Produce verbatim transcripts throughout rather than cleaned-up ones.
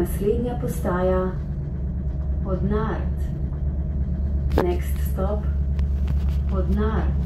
Naslednja postaja Podnart. Next stop Podnart.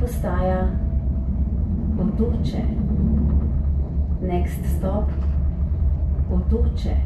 postaja otoče. Next stop, otoče.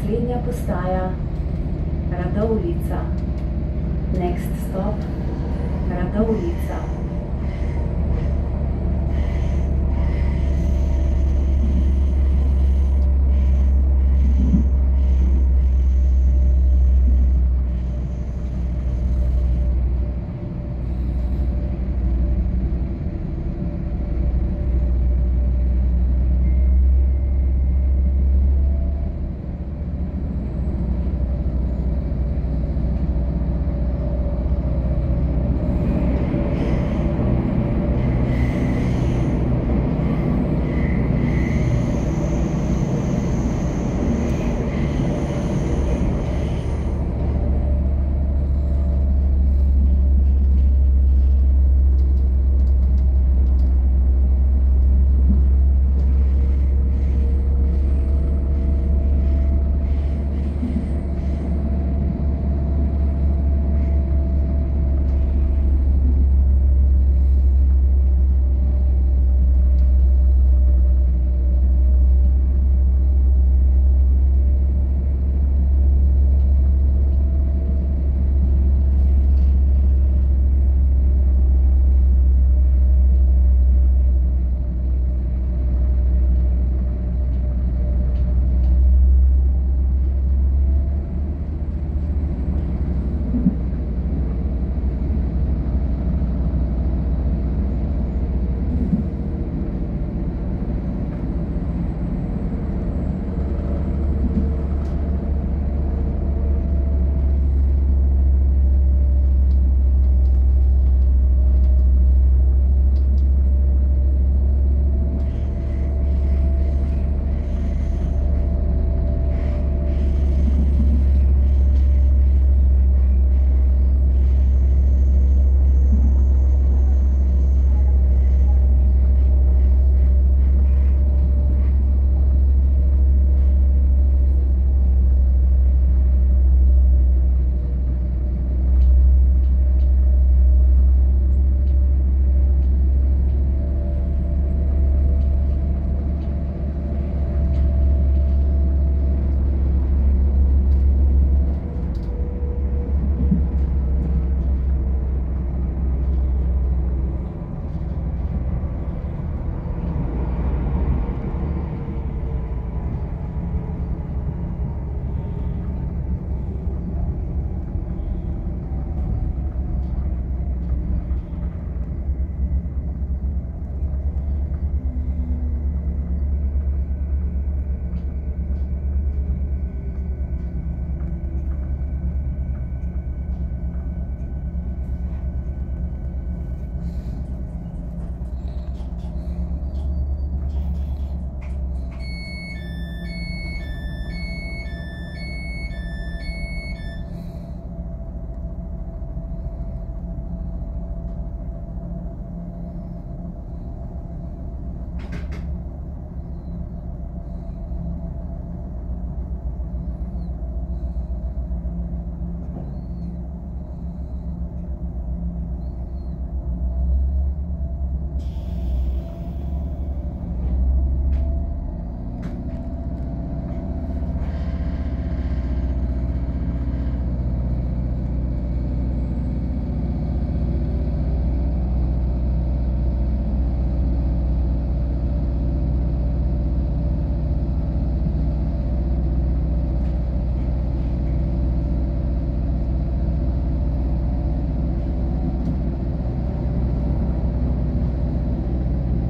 Naslednja postaja Radovljica. Next stop Radovljica.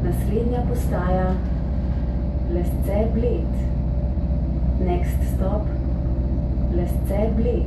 Naslednja postaja Lesce Bled. Next stop Lesce Bled.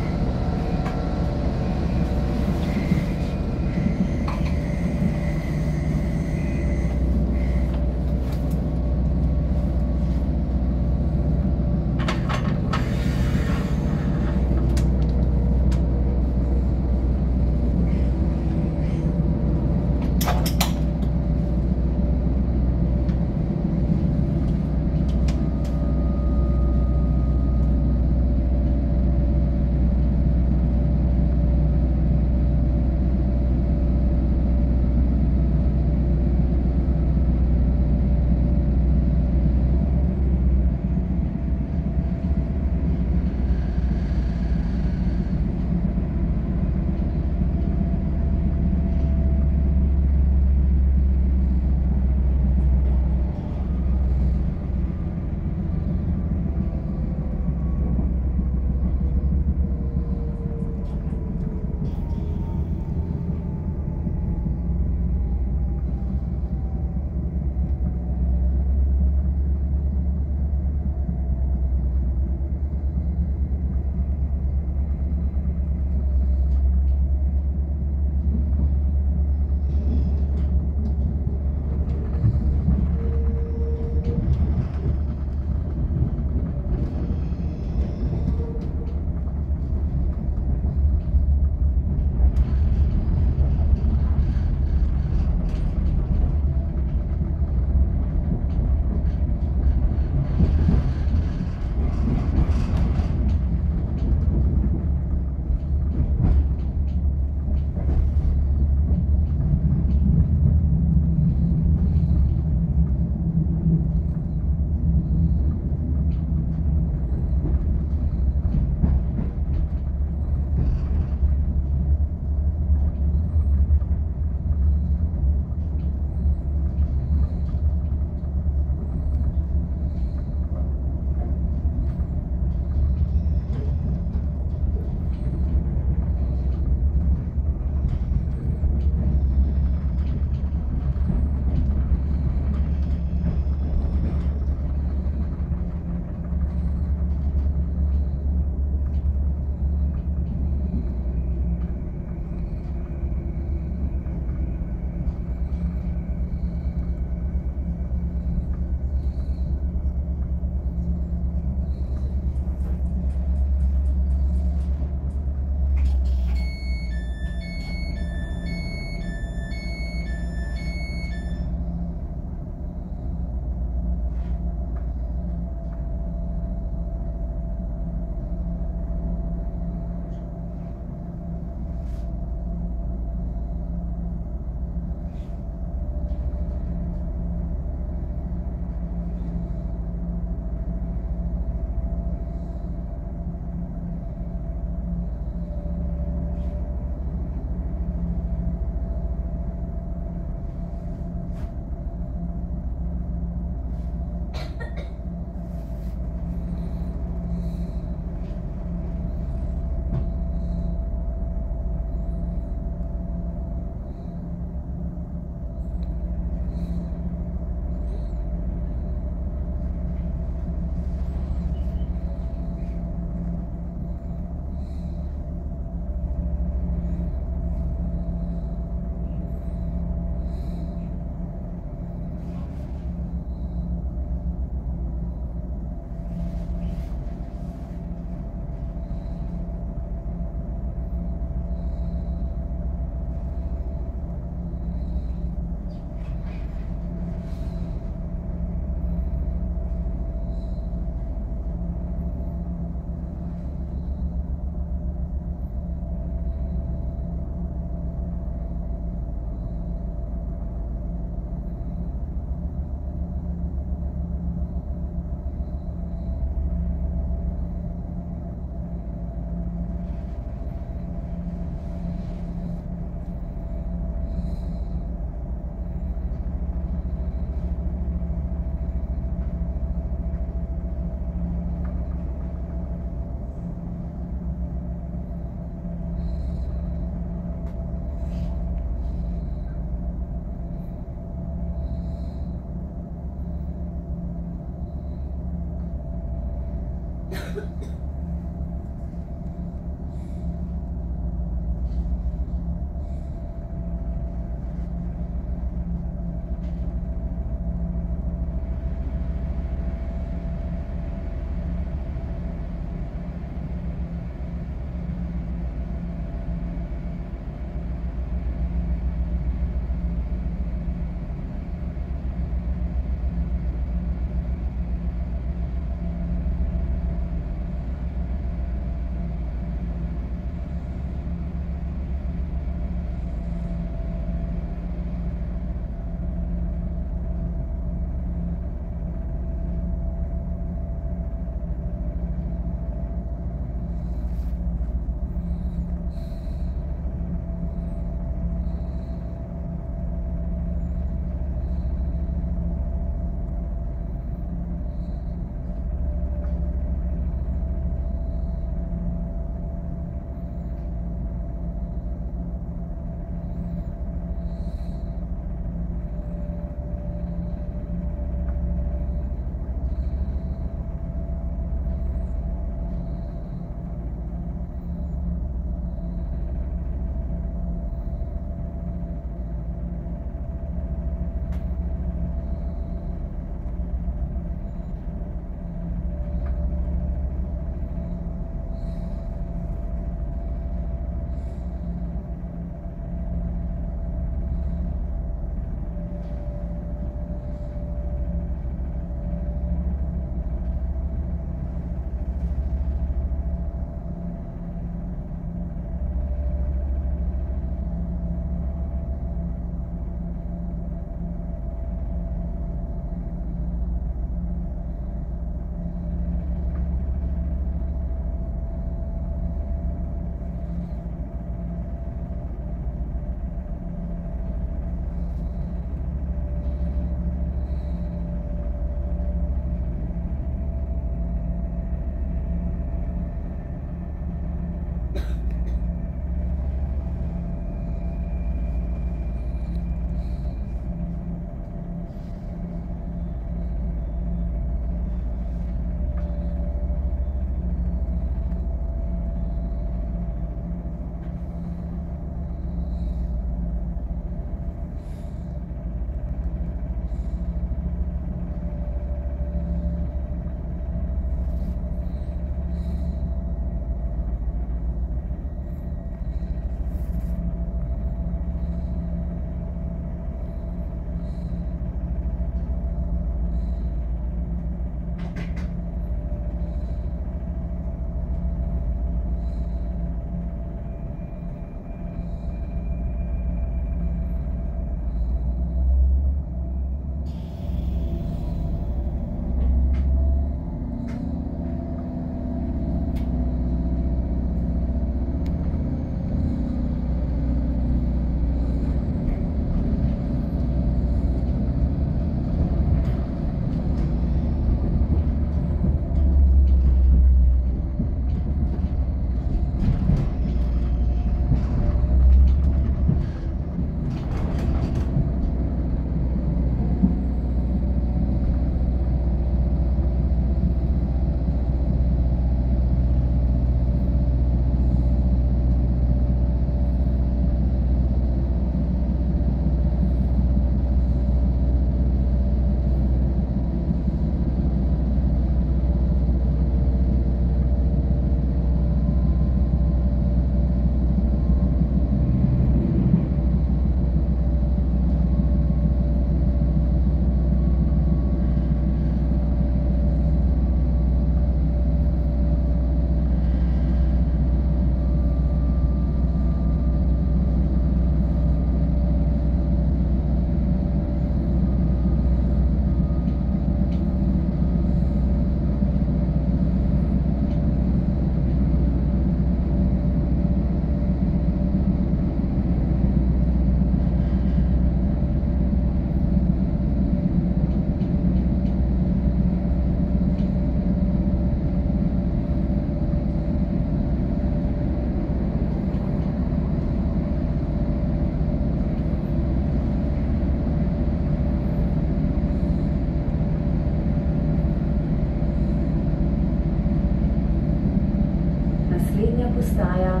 Naslednja postaja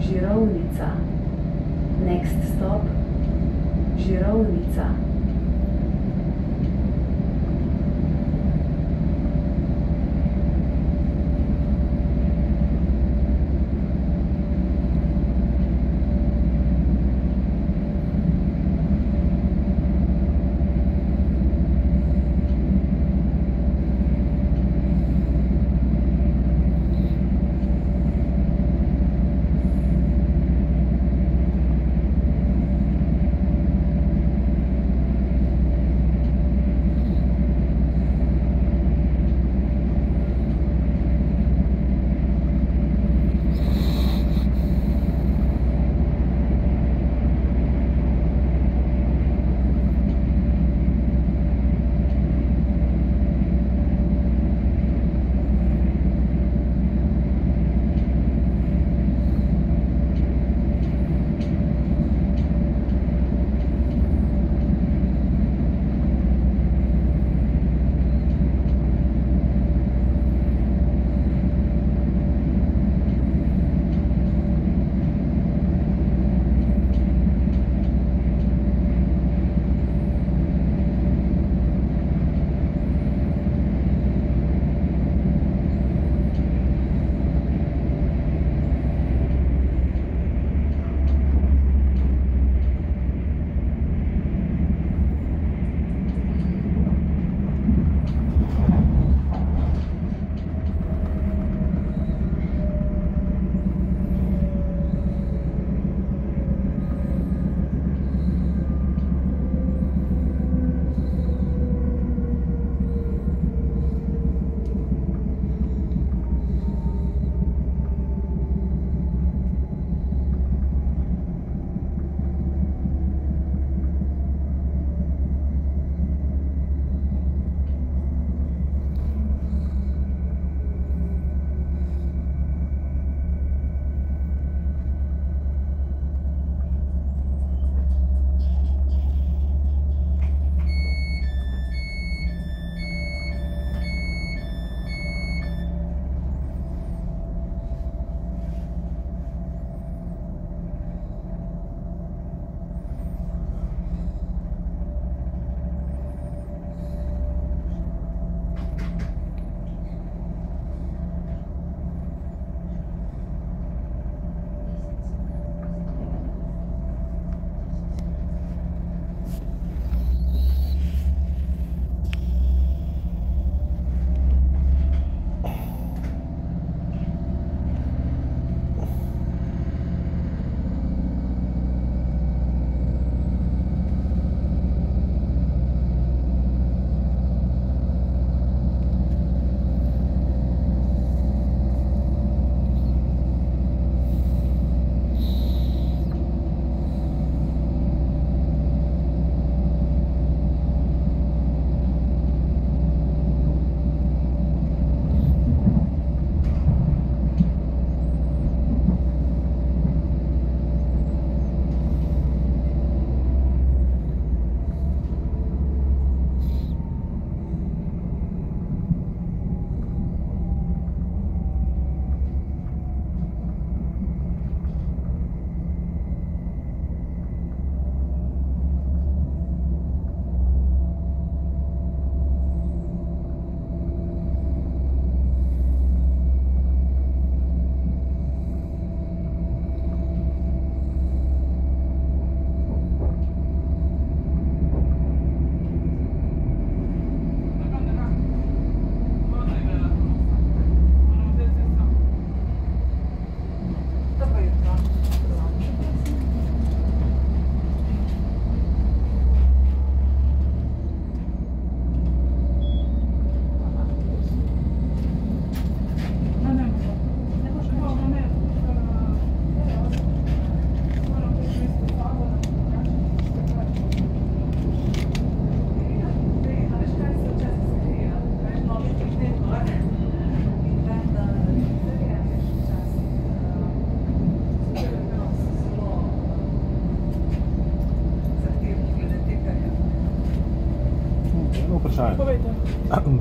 Žirovnica. Next stop Žirovnica.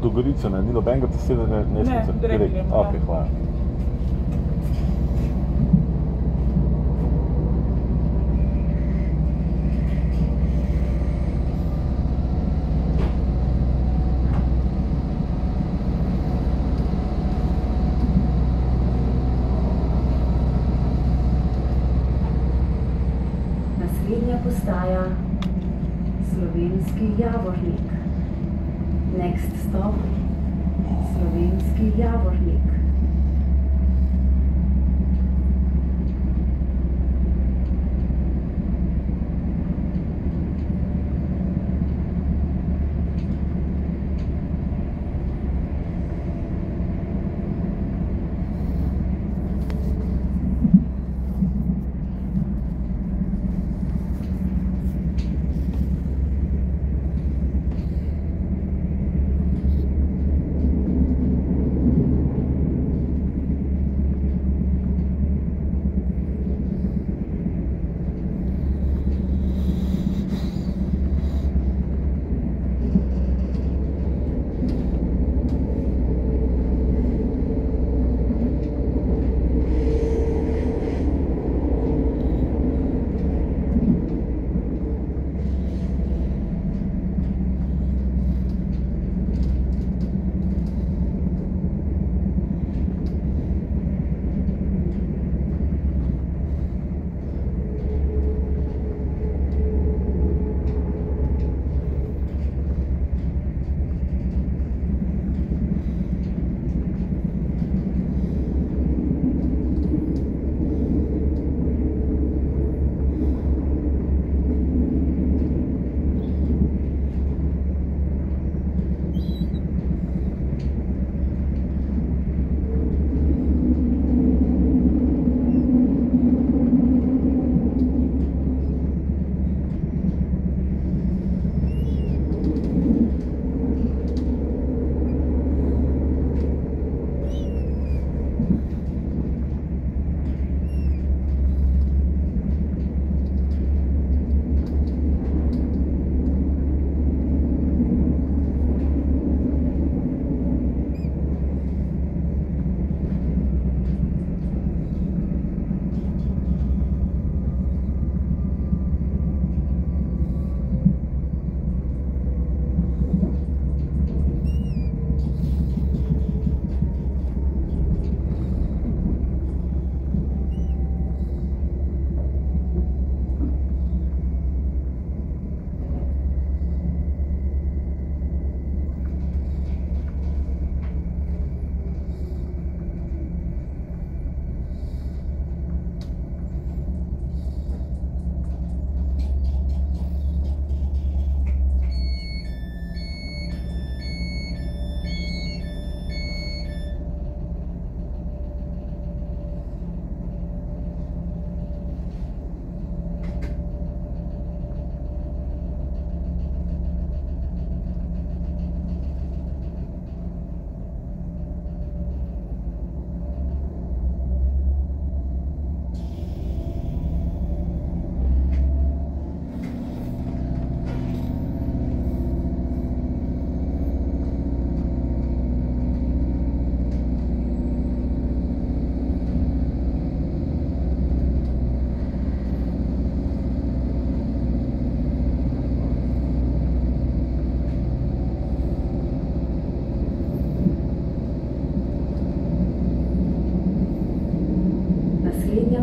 Do Gorice, ni nobenega testiranega? Ne, direktno. Ok, hvala. postaja Slovenski Javornik. Next stop, Slovenski Javornik.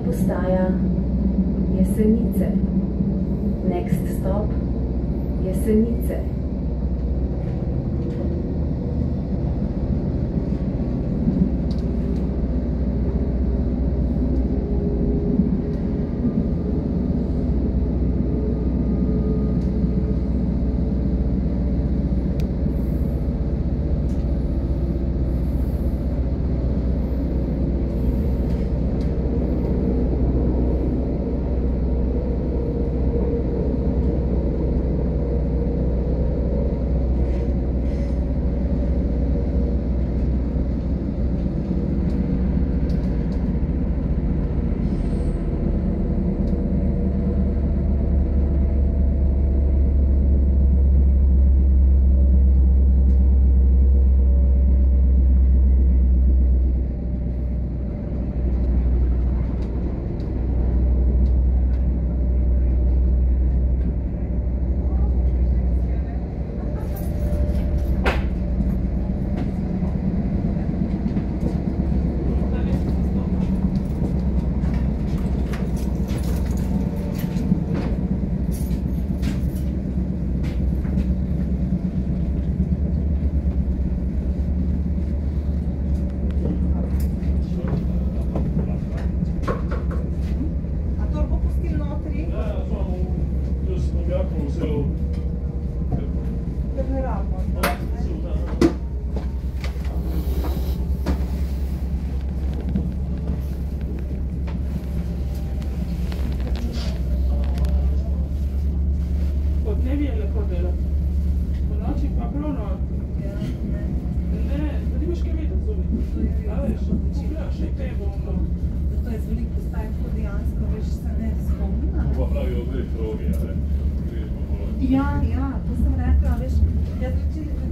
Postaja Jesenice. Next stop, Jesenice. veš, odločila še kaj bomo. Zato je veliko postaj, ko dejansko veš, se ne spomnila. Pa pravijo, da je kroge, ali? Ja, ja, to sem rekla, veš, jaz večili